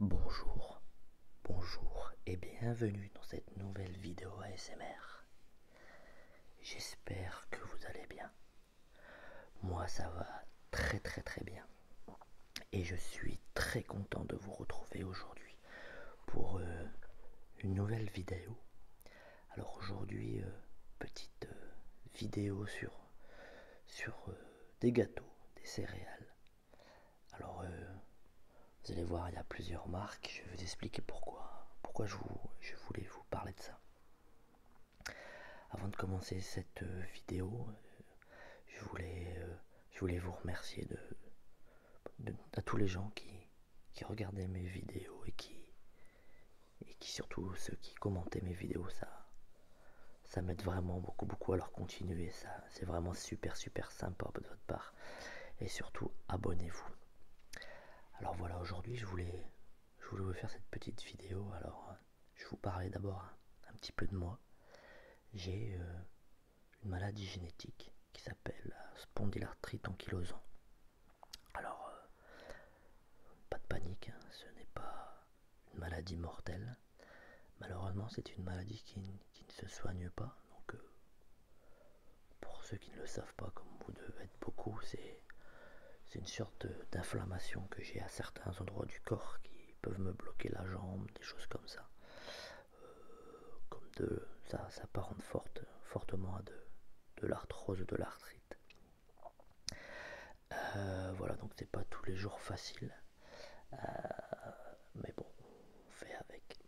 Bonjour, bonjour et bienvenue dans cette nouvelle vidéo ASMR. J'espère que vous allez bien. Moi ça va très bien. Et je suis très content de vous retrouver aujourd'hui pour une nouvelle vidéo. Alors aujourd'hui, petite vidéo sur des gâteaux, des céréales. Alors vous allez voir, il y a plusieurs marques, je vais vous expliquer pourquoi je voulais vous parler de ça. Avant de commencer cette vidéo, je voulais vous remercier à tous les gens qui regardaient mes vidéos et qui surtout ceux qui commentaient mes vidéos, ça m'aide vraiment beaucoup. Alors continuez, ça c'est vraiment super sympa de votre part, et surtout abonnez-vous. Alors voilà, aujourd'hui je voulais vous faire cette petite vidéo. Alors je vais vous parler d'abord un petit peu de moi. J'ai une maladie génétique qui s'appelle spondylarthrite ankylosante. Alors pas de panique, hein, ce n'est pas une maladie mortelle. Malheureusement c'est une maladie qui ne se soigne pas. Donc pour ceux qui ne le savent pas, comme vous devez être beaucoup, c'est une sorte d'inflammation que j'ai à certains endroits du corps qui peuvent me bloquer la jambe, des choses comme ça. Ça s'apparente fortement à de l'arthrose ou de l'arthrite. Voilà, donc c'est pas tous les jours facile. Mais bon, on fait avec.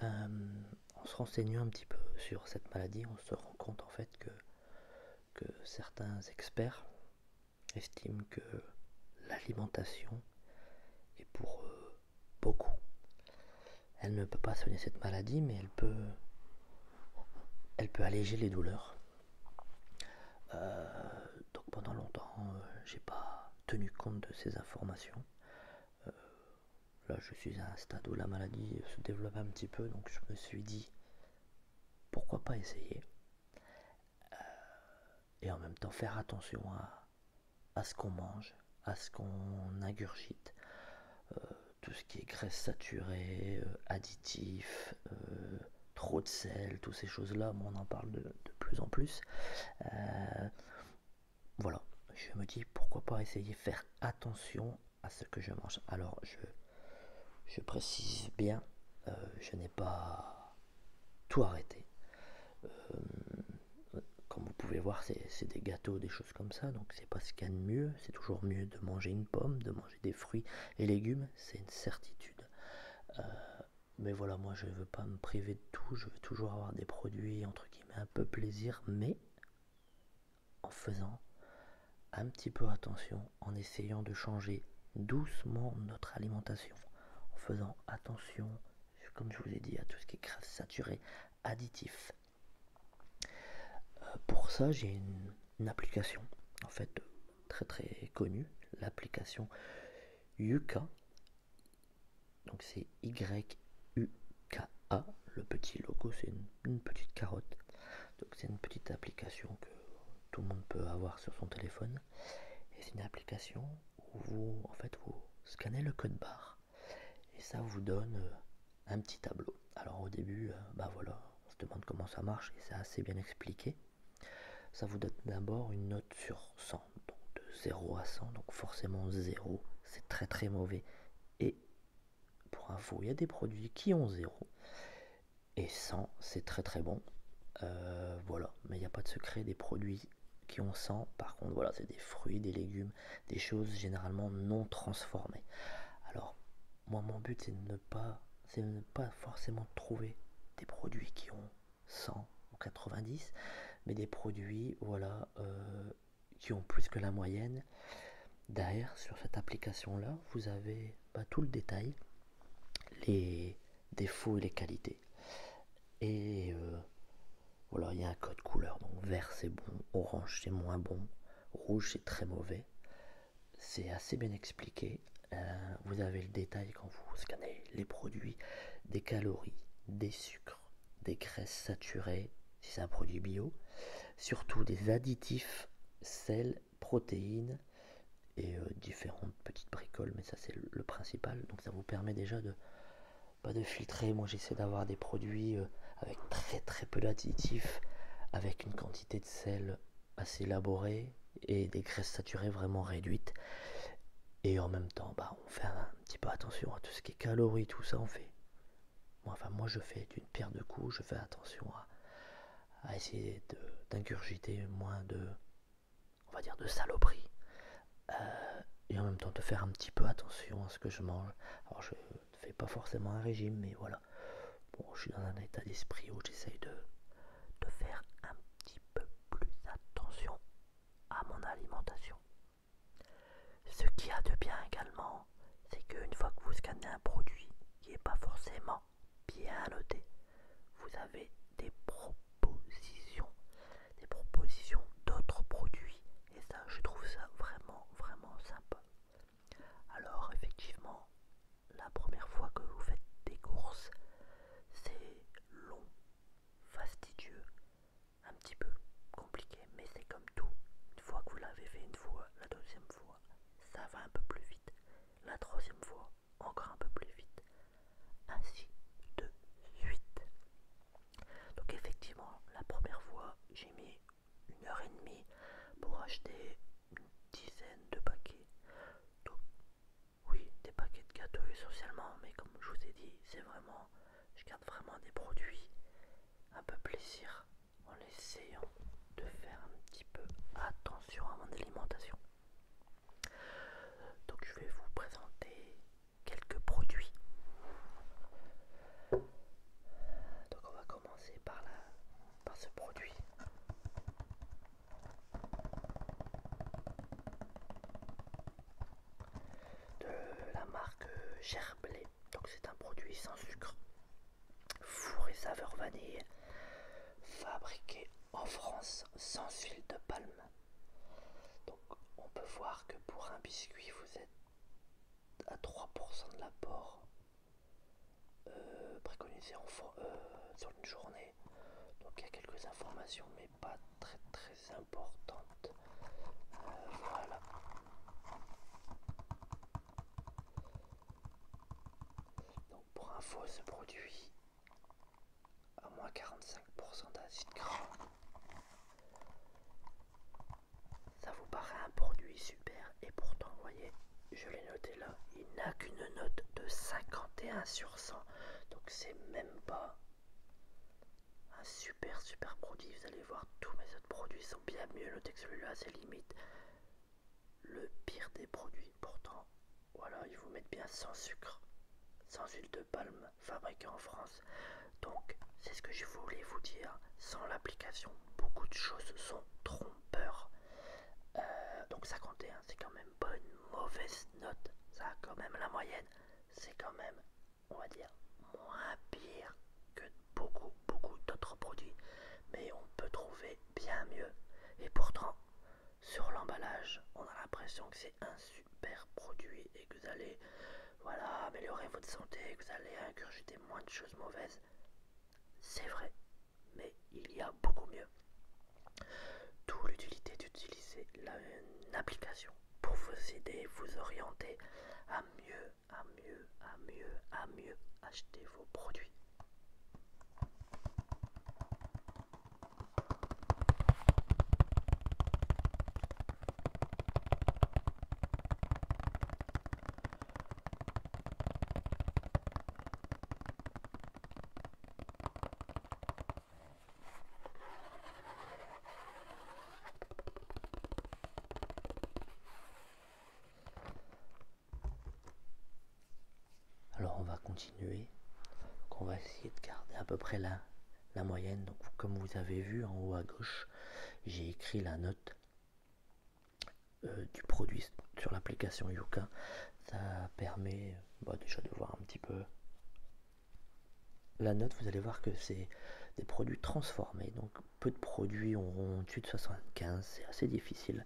En se renseignant un petit peu sur cette maladie, on se rend compte en fait que certains experts estime que l'alimentation est pour beaucoup. Elle ne peut pas soigner cette maladie, mais elle peut alléger les douleurs. Donc pendant longtemps, j'ai pas tenu compte de ces informations. Là, je suis à un stade où la maladie se développe un petit peu, donc je me suis dit pourquoi pas essayer, et en même temps faire attention à ce qu'on mange, à ce qu'on ingurgite, tout ce qui est graisse saturée, additif, trop de sel, toutes ces choses-là, bon, on en parle de plus en plus. Voilà, je me dis pourquoi pas essayer de faire attention à ce que je mange. Alors, je précise bien, je n'ai pas tout arrêté. Comme vous pouvez voir, c'est des gâteaux, des choses comme ça, donc c'est pas ce qu'il y a de mieux. C'est toujours mieux de manger une pomme, de manger des fruits et légumes, c'est une certitude. Mais voilà, moi je veux pas me priver de tout, je veux toujours avoir des produits entre guillemets un peu plaisir, mais en faisant un petit peu attention, en essayant de changer doucement notre alimentation, en faisant attention, comme je vous ai dit, à tout ce qui est graisse saturée, additif. Pour ça, j'ai une application en fait très connue, l'application YUKA. Donc c'est YUKA, le petit logo, c'est une petite carotte. Donc c'est une petite application que tout le monde peut avoir sur son téléphone. Et c'est une application où vous scannez le code barre et ça vous donne un petit tableau. Alors au début, bah voilà, on se demande comment ça marche et c'est assez bien expliqué. Ça vous donne d'abord une note sur 100, donc de 0 à 100, donc forcément 0, c'est très mauvais. Et pour info, il y a des produits qui ont 0, et 100, c'est très bon. Voilà, mais il n'y a pas de secret des produits qui ont 100, par contre, voilà, c'est des fruits, des légumes, des choses généralement non transformées. Alors, moi, mon but, c'est de ne pas forcément trouver des produits qui ont 100 ou 90, mais des produits qui ont plus que la moyenne. Derrière, sur cette application là, vous avez tout le détail, les défauts et les qualités, et voilà, il y a un code couleur, donc vert c'est bon, orange c'est moins bon, rouge c'est très mauvais. C'est assez bien expliqué. Vous avez le détail quand vous scannez les produits, des calories, des sucres, des graisses saturées si c'est un produit bio, surtout des additifs, sel, protéines, et différentes petites bricoles, mais ça c'est le principal. Donc ça vous permet déjà de pas de filtrer. Moi j'essaie d'avoir des produits avec très peu d'additifs, avec une quantité de sel assez élaborée et des graisses saturées vraiment réduites, et en même temps bah, on fait un petit peu attention à tout ce qui est calories, tout ça on fait. Enfin moi je fais d'une pierre deux coups, je fais attention à essayer d'ingurgiter moins de, on va dire, de saloperies, et en même temps de faire un petit peu attention à ce que je mange. Alors je ne fais pas forcément un régime, mais voilà, bon, je suis dans un état d'esprit où j'essaye de faire un petit peu plus attention à mon alimentation. Ce qu'il y a de bien également, c'est qu'une fois que vous scannez un produit qui n'est pas forcément bien noté, vous avez des propositions, d'autres produits, et ça je trouve ça vraiment sympa. Alors effectivement, la première fois que vous faites des courses, c'est long, fastidieux, un petit peu compliqué, mais c'est comme tout, une fois que vous l'avez fait une fois, la deuxième fois ça va un peu plus vite, la troisième fois encore un peu plus vite, ainsi de suite. Donc effectivement, la première fois j'ai mis 1h30 pour acheter une dizaine de paquets. Donc oui, des paquets de gâteaux essentiellement, mais comme je vous ai dit, c'est vraiment, je garde vraiment des produits un peu plaisir en essayant de faire un petit peu attention à mon alimentation. Donc je vais vous présenter quelques produits. Donc on va commencer par ce produit. Gerblé, donc c'est un produit sans sucre, four et saveur vanille, fabriqué en France sans huile de palme. Donc on peut voir que pour un biscuit vous êtes à 3% de l'apport préconisé sur une journée. Donc il y a quelques informations mais pas très importantes. Voilà. Ce produit à moins 45% d'acide gras. Ça vous paraît un produit super, et pourtant voyez, je l'ai noté là, il n'a qu'une note de 51/100, donc c'est même pas un super produit. Vous allez voir, tous mes autres produits sont bien mieux notés que celui-là, c'est limite le pire des produits. Pourtant voilà, ils vous mettent bien sans sucre, sans huile de palme, fabriquée en France. Donc c'est ce que je voulais vous dire, sans l'application beaucoup de choses sont trompeurs. Donc 51, c'est quand même pas une mauvaise note, ça a quand même la moyenne, c'est quand même, on va dire, moins pire que beaucoup d'autres produits, mais on peut trouver bien mieux, et pourtant sur l'emballage on a l'impression que c'est un super produit et que vous allez, voilà, améliorer votre santé, que vous allez ingurgiter moins de choses mauvaises. C'est vrai, mais il y a beaucoup mieux. D'où l'utilité d'utiliser une application pour vous aider, vous orienter à mieux acheter vos produits. Alors on va continuer, donc on va essayer de garder à peu près la moyenne. Donc comme vous avez vu en haut à gauche, j'ai écrit la note du produit sur l'application YUKA. Ça permet déjà de voir un petit peu la note. Vous allez voir que c'est des produits transformés, donc peu de produits ont au-dessus de 75, c'est assez difficile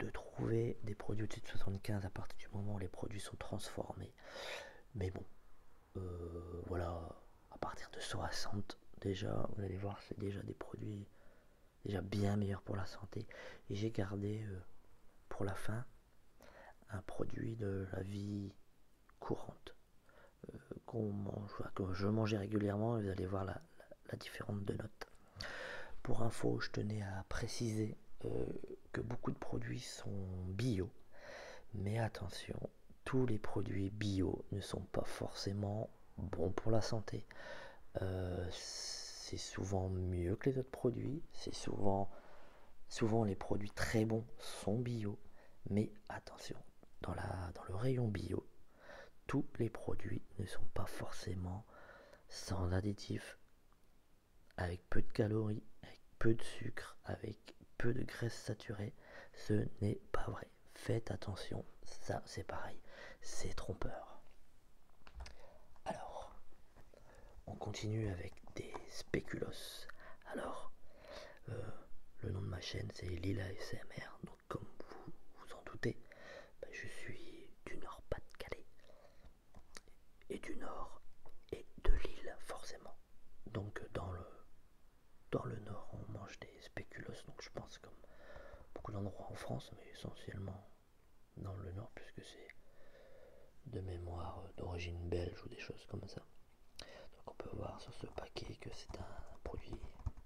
de trouver des produits au-dessus de 75 à partir du moment où les produits sont transformés. Mais bon, voilà, à partir de 60, déjà, vous allez voir, c'est déjà des produits déjà bien meilleurs pour la santé. Et j'ai gardé pour la fin un produit de la vie courante qu'on mange, que je mangeais régulièrement, et vous allez voir la différence de notes. Pour info, je tenais à préciser que beaucoup de produits sont bio, mais attention, tous les produits bio ne sont pas forcément bons pour la santé. C'est souvent mieux que les autres produits, c'est souvent les produits très bons sont bio, mais attention, dans le rayon bio, tous les produits ne sont pas forcément sans additifs, avec peu de calories, avec peu de sucre, avec peu de graisse saturée. Ce n'est pas vrai. Faites attention, ça c'est pareil, c'est trompeur. Alors, on continue avec des spéculos. Alors, le nom de ma chaîne c'est Lila ASMR, donc comme vous vous en doutez, je suis du Nord-Pas-de-Calais, et du Nord et de Lille forcément. Donc dans le Nord on mange des spéculos, donc je pense comme beaucoup d'endroits en France, mais essentiellement dans le Nord, puisque c'est de mémoire d'origine belge ou des choses comme ça. Donc on peut voir sur ce paquet que c'est un produit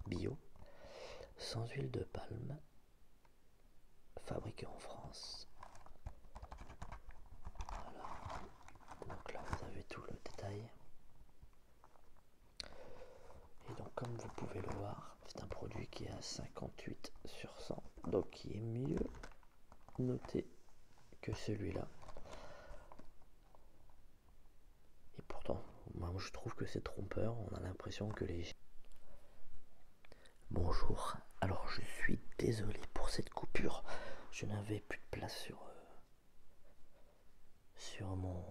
bio, sans huile de palme, fabriqué en France. Voilà. Donc là vous avez tout le détail. Et donc comme vous pouvez le voir, c'est un produit qui est à 58 sur 100, donc qui est mieux noté que celui-là. Et pourtant, moi je trouve que c'est trompeur, on a l'impression que les... Bonjour, alors je suis désolé pour cette coupure, je n'avais plus de place sur mon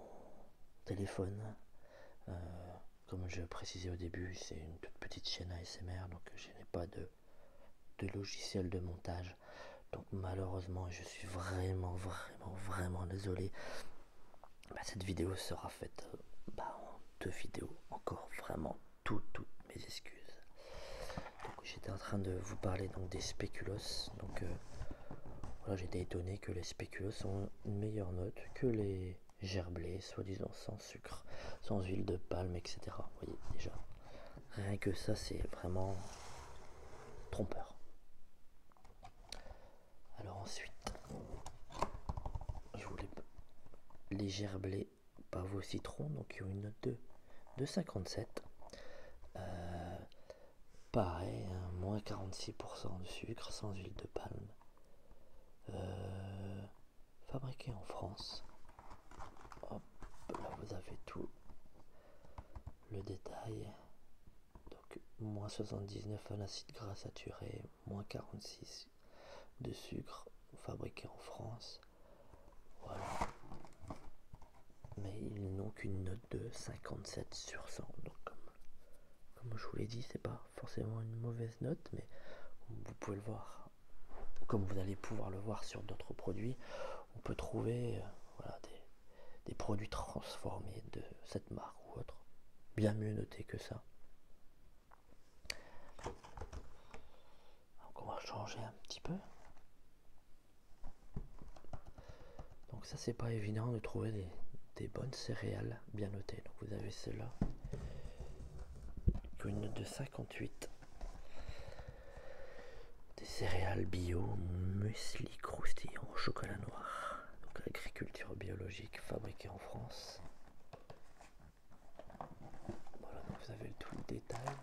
téléphone. Comme je précisais au début, c'est une toute petite chaîne ASMR, donc je n'ai pas de logiciel de montage, donc malheureusement je suis vraiment désolé. Cette vidéo sera faite en 2 vidéos, encore vraiment toutes mes excuses. J'étais en train de vous parler donc des spéculos. Donc voilà, j'étais étonné que les spéculos ont une meilleure note que les gerblés, soi-disant sans sucre, sans huile de palme, etc. Vous voyez déjà, rien que ça c'est vraiment trompeur. Alors ensuite, je voulais les gerblés pavots citron, donc qui ont une note de 57. Pareil, hein, moins 46% de sucre, sans huile de palme, fabriqué en France. Hop, là vous avez tout le détail. Donc moins 79 en acide gras saturé, moins 46 de sucre, fabriqué en France. Voilà. Mais ils n'ont qu'une note de 57 sur 100. Donc comme je vous l'ai dit, c'est pas forcément une mauvaise note, mais vous pouvez le voir, comme vous allez pouvoir le voir sur d'autres produits, on peut trouver voilà, des produits transformés de cette marque ou autre, bien mieux notés que ça. Donc on va changer un petit peu. Donc ça c'est pas évident de trouver des bonnes céréales bien notées. Donc vous avez celle-là, une note de 58, des céréales bio, muesli croustillant au chocolat noir, donc agriculture biologique, fabriquée en France. Voilà, donc vous avez tout le détail.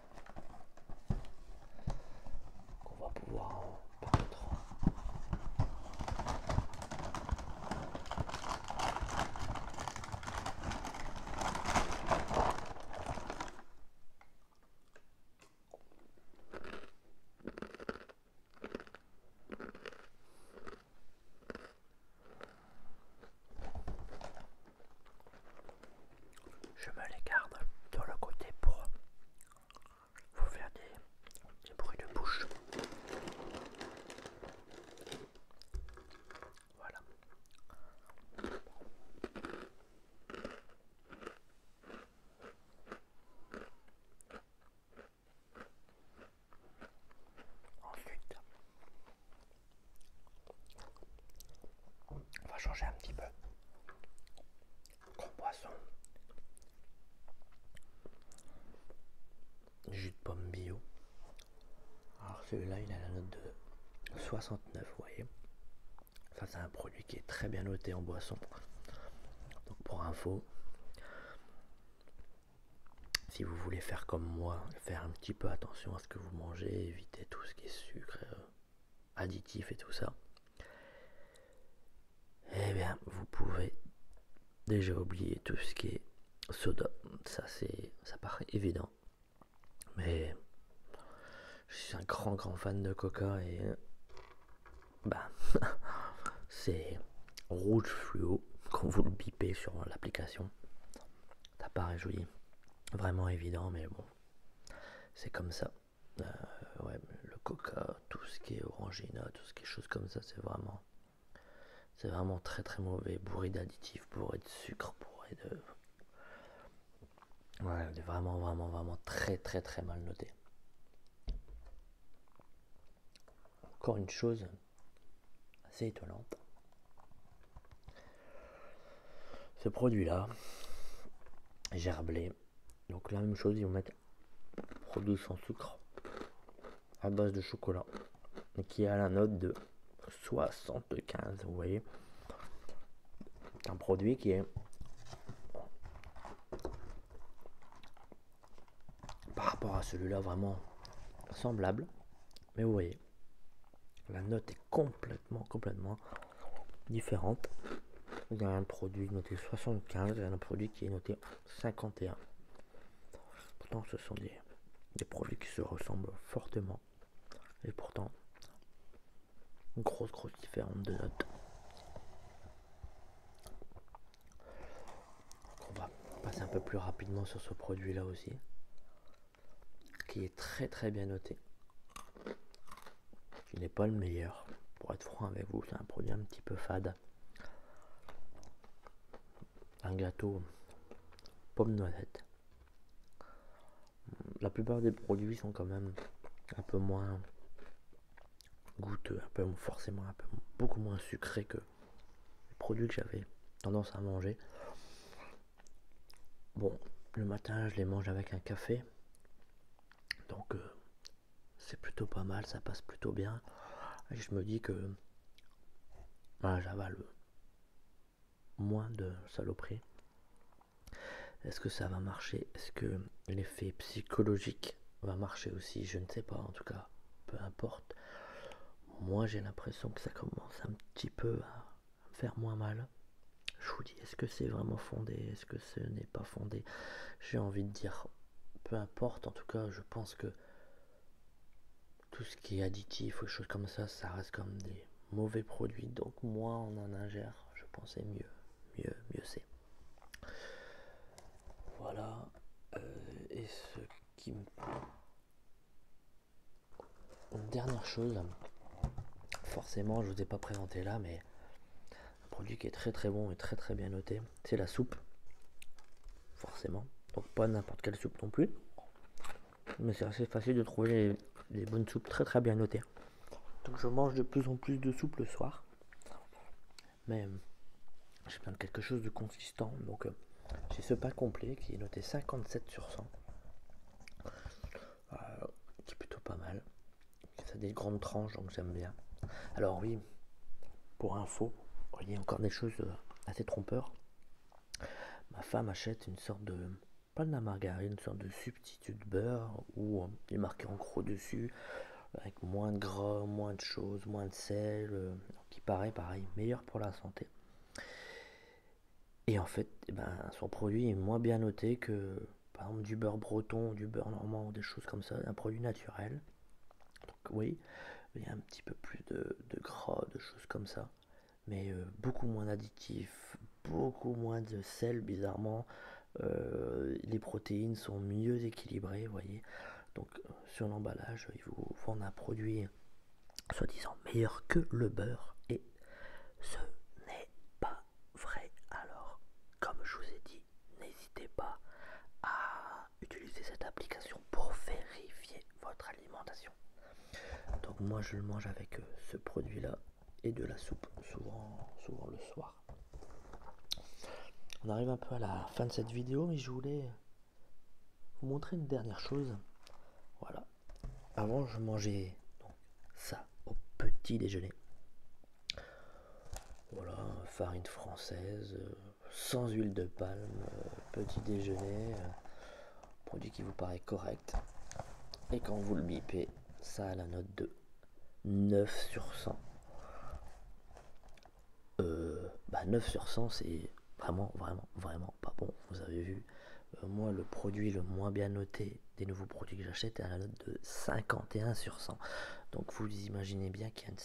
Donc on va pouvoir peut-être changer un petit peu. collaboration. Jus de pomme bio. Alors celui-là, il a la note de 69, vous voyez. Ça, c'est un produit qui est très bien noté en boisson. Donc pour info, si vous voulez faire comme moi, faire un petit peu attention à ce que vous mangez, éviter tout ce qui est sucre, additif et tout ça, eh bien vous pouvez déjà oublier tout ce qui est soda. Ça, c'est, ça paraît évident, mais je suis un grand fan de Coca et bah c'est rouge fluo quand vous le bipez sur l'application. Ça paraît joli, vraiment évident, mais bon, c'est comme ça. Ouais, le Coca, tout ce qui est Orangina, tout ce qui est choses comme ça, c'est vraiment très mauvais, bourré d'additifs, bourré de sucre, bourré de... Ouais, c'est vraiment très mal noté. Encore une chose assez étonnante, ce produit là, Gerblé. Donc la même chose, ils vont mettre produit sans sucre à base de chocolat qui a la note de 75, vous voyez. C'est un produit qui est, par rapport à celui-là, vraiment semblable, mais vous voyez, la note est complètement différente. Il y a un produit noté 75 et un produit qui est noté 51. Pourtant, ce sont des produits qui se ressemblent fortement, et pourtant une grosse différence de notes. On va passer un peu plus rapidement sur ce produit là aussi, qui est très bien noté, qui n'est pas le meilleur, pour être franc avec vous. C'est un produit un petit peu fade, un gâteau pomme noisette. La plupart des produits sont quand même un peu moins goûteux, beaucoup moins sucrés que les produits que j'avais tendance à manger. Bon, le matin, je les mange avec un café, donc c'est plutôt pas mal, ça passe plutôt bien. Et je me dis que voilà, j'avale moins de saloperies. Est-ce que ça va marcher? Est-ce que l'effet psychologique va marcher aussi? Je ne sais pas, en tout cas, peu importe. Moi, j'ai l'impression que ça commence un petit peu à faire moins mal. Je vous dis, est-ce que c'est vraiment fondé? Est-ce que ce n'est pas fondé? J'ai envie de dire, peu importe. En tout cas, je pense que tout ce qui est additif ou choses comme ça, ça reste comme des mauvais produits. Donc, moi, on en ingère. Je pensais mieux c'est. Voilà. Et ce qui me... Une dernière chose... Forcément, je vous ai pas présenté là, mais un produit qui est très bon et très bien noté, c'est la soupe. Forcément, donc pas n'importe quelle soupe non plus, mais c'est assez facile de trouver des bonnes soupes très bien notées. Donc je mange de plus en plus de soupe le soir, mais j'ai besoin de quelque chose de consistant. Donc j'ai ce pain complet qui est noté 57/100, qui est plutôt pas mal. Ça a des grandes tranches, donc j'aime bien. Alors oui, pour info, il y a encore des choses assez trompeurs. Ma femme achète une sorte de, pas de la margarine, une sorte de substitut de beurre où il est marqué en gros dessus, avec moins de gras, moins de choses, moins de sel, qui paraît pareil, meilleur pour la santé. Et en fait, eh ben, son produit est moins bien noté que, par exemple, du beurre breton, du beurre normand, ou des choses comme ça, un produit naturel. Donc oui, il y a un petit peu plus de gras, de choses comme ça, mais beaucoup moins d'additifs, beaucoup moins de sel, bizarrement. Les protéines sont mieux équilibrées, vous voyez. Donc sur l'emballage, ils vous vendent un produit soi-disant meilleur que le beurre, et ce n'est pas vrai. Alors, comme je vous ai dit, n'hésitez pas à utiliser cette application pour vérifier votre alimentation. Donc moi, je le mange avec ce produit là et de la soupe, souvent le soir. On on arrive un peu à la fin de cette vidéo, mais je voulais vous montrer une dernière chose. Voilà. Avant, je mangeais donc ça au petit déjeuner. Voilà, farine française, sans huile de palme, petit déjeuner, produit qui vous paraît correct. Et quand vous le bipez, ça a la note de 9 sur 100. 9 sur 100, c'est vraiment pas bon. Vous avez vu, moi le produit le moins bien noté des nouveaux produits que j'achète est à la note de 51 sur 100. Donc vous imaginez bien qu'il y a une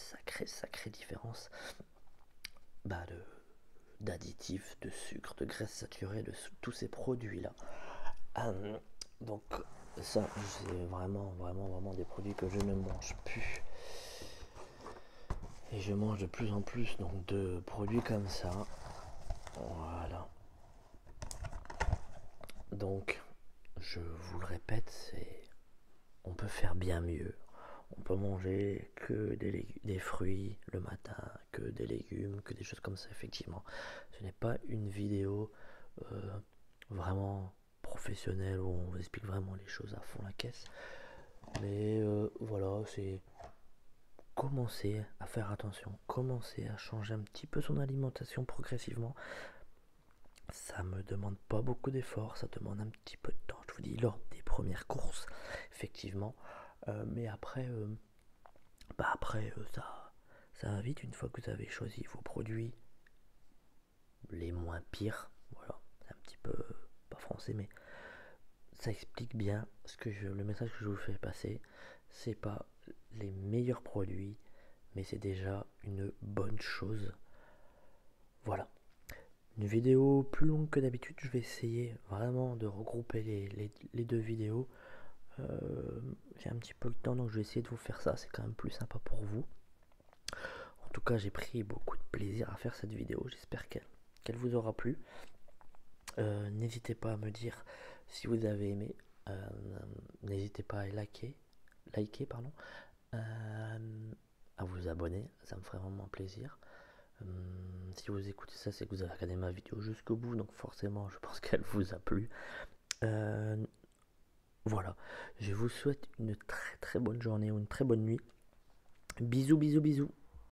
sacrée différence d'additifs, de sucre, de graisse saturée, de tous ces produits là. Donc ça, c'est vraiment des produits que je ne mange plus. Et je mange de plus en plus donc de produits comme ça. Voilà. Donc je vous le répète, on peut faire bien mieux. On peut manger que des fruits le matin, que des légumes, que des choses comme ça, effectivement. Ce n'est pas une vidéo vraiment professionnelle où on vous explique vraiment les choses à fond la caisse. Mais voilà, c'est... Commencez à faire attention, commencez à changer un petit peu son alimentation progressivement. Ça me demande pas beaucoup d'efforts, ça demande un petit peu de temps, je vous dis, lors des premières courses, effectivement. Mais après, ça va vite. Une fois que vous avez choisi vos produits les moins pires, voilà, c'est un petit peu, pas français, mais ça explique bien ce que le message que je vous fais passer. C'est pas les meilleurs produits, mais c'est déjà une bonne chose. Voilà, une vidéo plus longue que d'habitude. Je vais essayer vraiment de regrouper les deux vidéos. J'ai un petit peu le temps, donc je vais essayer de vous faire ça. C'est quand même plus sympa pour vous. En tout cas, j'ai pris beaucoup de plaisir à faire cette vidéo. J'espère qu'elle vous aura plu. N'hésitez pas à me dire si vous avez aimé. N'hésitez pas à liker, à vous abonner, ça me ferait vraiment plaisir. Si vous écoutez ça, c'est que vous avez regardé ma vidéo jusqu'au bout, donc forcément je pense qu'elle vous a plu. Voilà, je vous souhaite une très bonne journée ou une très bonne nuit. Bisous.